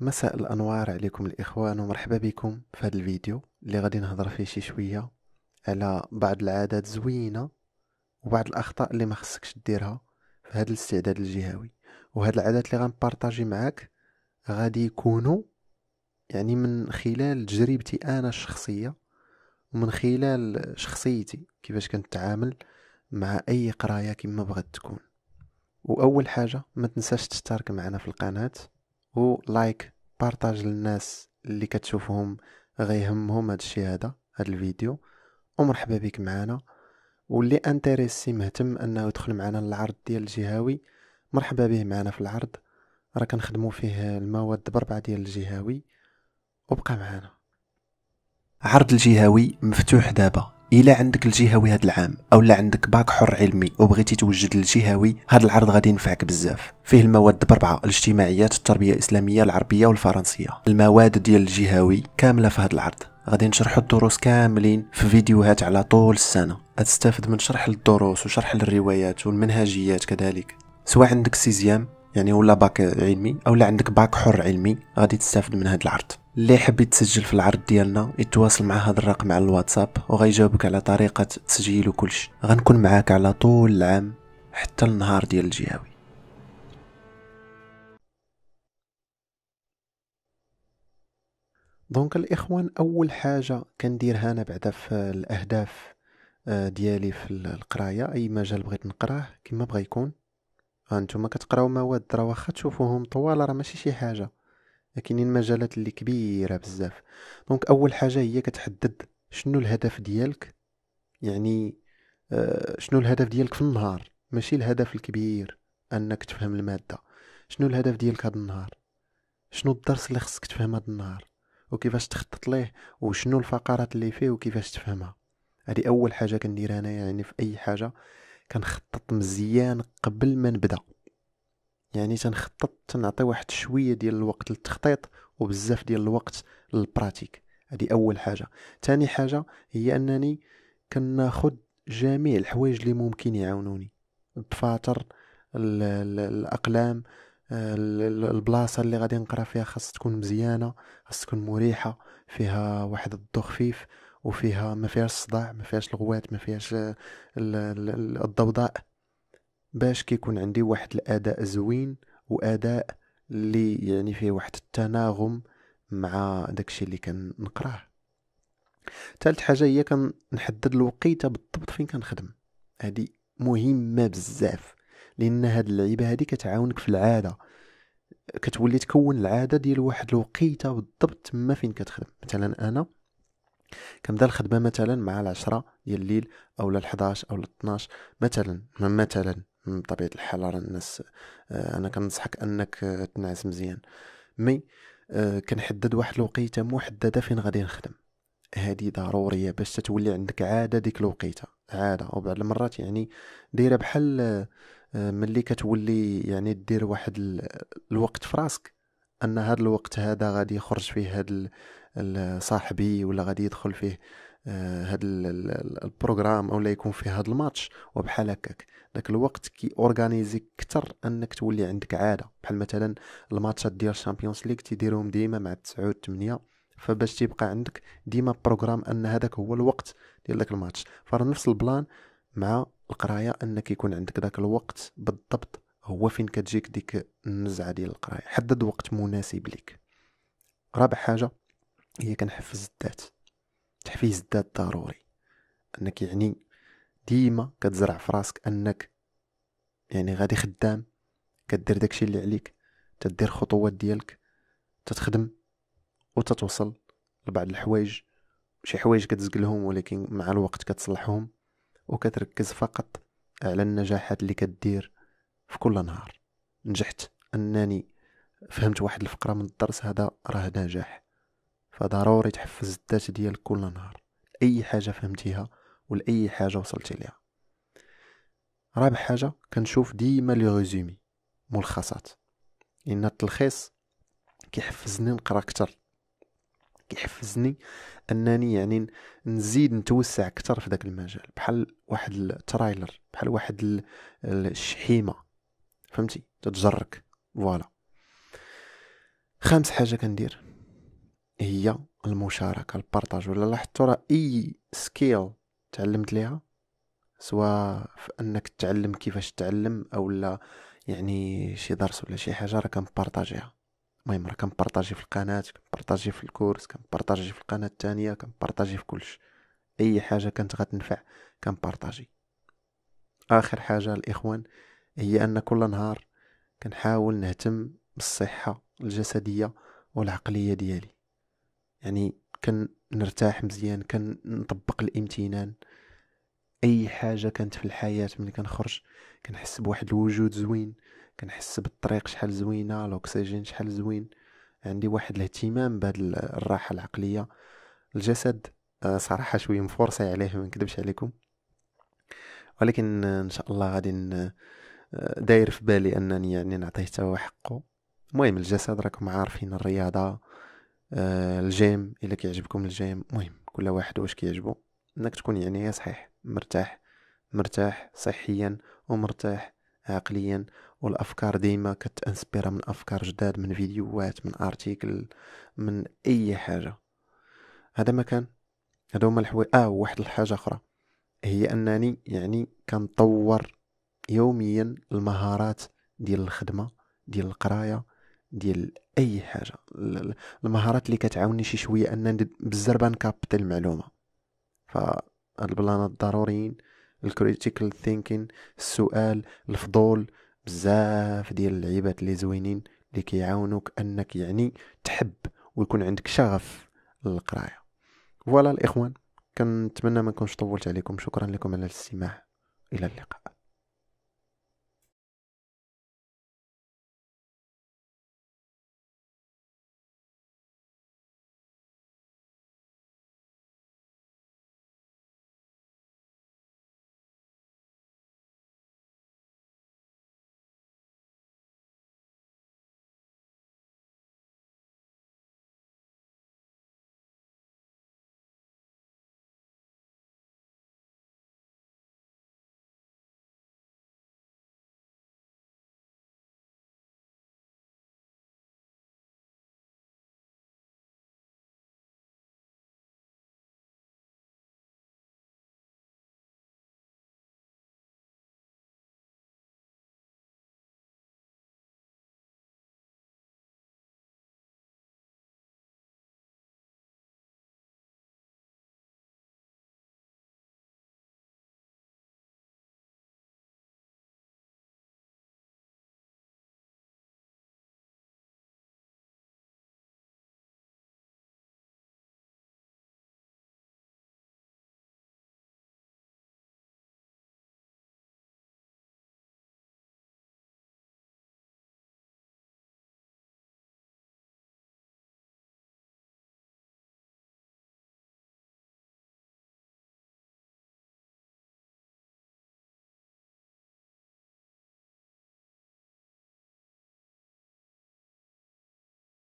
مساء الأنوار عليكم الإخوان ومرحبا بكم في هذا الفيديو اللي غادي نهضر فيه شي شوية على بعض العادات زوينة وبعض الأخطاء اللي ما خصكش ديرها في هذا الاستعداد الجهوي. وهاد العادات اللي غنبارطاجي معاك غادي يكونوا يعني من خلال تجربتي أنا الشخصية ومن خلال شخصيتي كيفاش كنتعامل مع أي قراية كما بغات تكون. وأول حاجة ما تنساش تشترك معنا في القناة ولايك بارطاج للناس اللي كتشوفهم غيهمهم هاد الشيء هاد الفيديو. ومرحبا بك معنا، واللي انتريسي مهتم انه يدخل معنا للعرض ديال الجهوي مرحبا به معنا في العرض، راه كنخدموا فيه المواد بربعة ديال الجهوي وبقى معنا. عرض الجهوي مفتوح دابا، الا عندك الجهوي هاد العام اولا عندك باك حر علمي وبغيتي توجد للجهوي هاد العرض غادي ينفعك بزاف. فيه المواد بربعه، الاجتماعيات، التربيه الاسلاميه، العربيه والفرنسيه. المواد ديال الجهوي كامله في هاد العرض، غادي نشرحوا الدروس كاملين في فيديوهات على طول السنه. غتستافد من شرح للدروس وشرح للروايات والمنهجيات كذلك. سواء عندك سيزيام يعني ولا باك علمي اولا عندك باك حر علمي غادي تستافد من هاد العرض. اللي حاب يتسجل في العرض ديالنا يتواصل مع هذا الرقم على الواتساب وغيجاوبك على طريقه تسجيل وكلشي. غنكون معاك على طول العام حتى النهار ديال الجهوي. دونك الاخوان، اول حاجه كنديرها انا بعدا في الاهداف ديالي في القرايه، اي مجال بغيت نقراه كما بغا يكون. هانتوما كتقراو مواد راه واخا تشوفوهم طوال راه ماشي شي حاجه، لكن المجالات اللي كبيره بزاف. دونك اول حاجه هي كتحدد شنو الهدف ديالك، يعني شنو الهدف ديالك في النهار، ماشي الهدف الكبير انك تفهم الماده. شنو الهدف ديالك هذا النهار، شنو الدرس اللي خصك تفهم هذا النهار وكيفاش تخطط ليه وشنو الفقرات اللي فيه وكيفاش تفهمها. هذه اول حاجه كندير انا، يعني في اي حاجه كنخطط مزيان قبل ما نبدا، يعني تنخطط تنعطي واحد شويه ديال الوقت للتخطيط وبزاف ديال الوقت للبراتيك. هذه اول حاجه. ثاني حاجه هي انني كناخذ جميع الحوايج اللي ممكن يعاونوني، الدفاتر، الاقلام، البلاصه اللي غادي نقرا فيها خاص تكون مزيانه، خاص تكون مريحه، فيها واحد الضو خفيف وفيها ما فيهاش الصداع، ما فيهاش الغوات، ما فيهاش الضوضاء، باش كيكون عندي واحد الاداء زوين واداء اللي يعني فيه واحد التناغم مع داكشي اللي كنقراه. ثالث حاجه هي كنحدد الوقيته بالضبط فين كنخدم. هذه مهمه بزاف لان هاد اللعيبه هذه كتعاونك في العاده، كتولي تكون العاده ديال واحد الوقيته بالضبط تما فين كتخدم. مثلا انا كنبدا الخدمه مثلا مع 10 ديال الليل او 11 او 12 مثلا من طبيعه الحال. راه الناس انا كننصحك انك تنعس مزيان، مي كنحدد واحد الوقيته محدده فين غادي نخدم. هذه ضروريه باش تولي عندك عاده ديك الوقيته، عاده. وبعض المرات يعني دايره بحال ملي كتولي يعني دير واحد الوقت في راسك ان هذا الوقت هذا غادي يخرج فيه هذا صاحبي ولا غادي يدخل فيه هذا البروغرام او لا يكون فيه هذا الماتش، وبحال هكاك داك الوقت كي اورغانيزي اكثر انك تولي عندك عاده. بحال مثلا الماتشات ديال الشامبيونز ليغ تيديروهم ديما مع 9 و 8، فباش تيبقى عندك ديما بروغرام ان هذاك هو الوقت ديال داك الماتش. فراه نفس البلان مع القرايه، انك يكون عندك داك الوقت بالضبط هو فين كتجيك ديك النزعه ديال القرايه. حدد وقت مناسب ليك. رابع حاجه هي كنحفز الذات. تحفيز الذات ضروري، انك يعني ديما كتزرع في راسك انك يعني غادي خدام، كدير داكشي اللي عليك، تدير خطوات ديالك، تتخدم وتتوصل لبعض الحوايج. شي حوايج كتزقلهم ولكن مع الوقت كتصلحهم، وكتركز فقط على النجاحات اللي كدير في كل نهار. نجحت انني فهمت واحد الفقره من الدرس، هذا راه نجاح. فضروري تحفز الذات ديالك كل نهار اي حاجه فهمتيها ولاي حاجه وصلتي ليها. رابع حاجه كنشوف ديما لي ريزومي، ملخصات، لان التلخيص كيحفزني نقرا اكثر، كيحفزني انني يعني نزيد نتوسع اكثر في داك المجال. بحال واحد الترايلر، بحال واحد الشحيمه، فهمتي، تتجرك. فوالا خامس حاجه كندير هي المشاركه، البارطاج، ولا لاحظتوا راه اي سكيل تعلمت ليها، سواء في انك تعلم كيفاش تعلم اولا يعني شي درس ولا شي حاجه، راه كنبارطاجيها. المهم راه كنبارطاجي في القناه، كنبارطاجي في الكورس، كنبارطاجي في القناه الثانيه، كنبارطاجي في كلش، اي حاجه كانت غتنفع كنبارطاجي. اخر حاجه الاخوان هي ان كل نهار كنحاول نهتم بالصحه الجسديه والعقليه ديالي، يعني كنرتاح مزيان، كنطبق الامتنان. اي حاجه كانت في الحياه ملي كنخرج كنحس بواحد الوجود زوين، كنحس بالطريق شحال زوينه، الاكسجين شحال زوين، عندي واحد الاهتمام بهاد الراحه العقليه. الجسد صراحه شويه مفورسه عليه، ما نكذبش عليكم، ولكن ان شاء الله غادي داير في بالي انني يعني نعطيه حتى حقه. المهم الجسد راكم عارفين، الرياضه، الجيم الا كيعجبكم الجيم، المهم كل واحد واش كيعجبو، انك تكون يعني صحيح، مرتاح صحيا ومرتاح عقليا، والافكار ديما كتانسبيرا من افكار جداد، من فيديوهات، من ارتيكل، من اي حاجه. هذا ما كان، هادو هما الحوايج. واحد الحاجه اخرى هي انني يعني كنطور يوميا المهارات ديال الخدمه، ديال القرايه، ديال اي حاجه، المهارات اللي كتعاوني شي شويه انني بالزربه نكابط المعلومه. فهاد البلانات ضروريين، الكريتيكال ثينكين، السؤال، الفضول، بزاف ديال اللعيبات اللي زوينين اللي كيعاونوك انك يعني تحب ويكون عندك شغف للقرايه. فوالا الاخوان، كنتمنى ما نكونش طولت عليكم. شكرا لكم على الاستماع، الى اللقاء.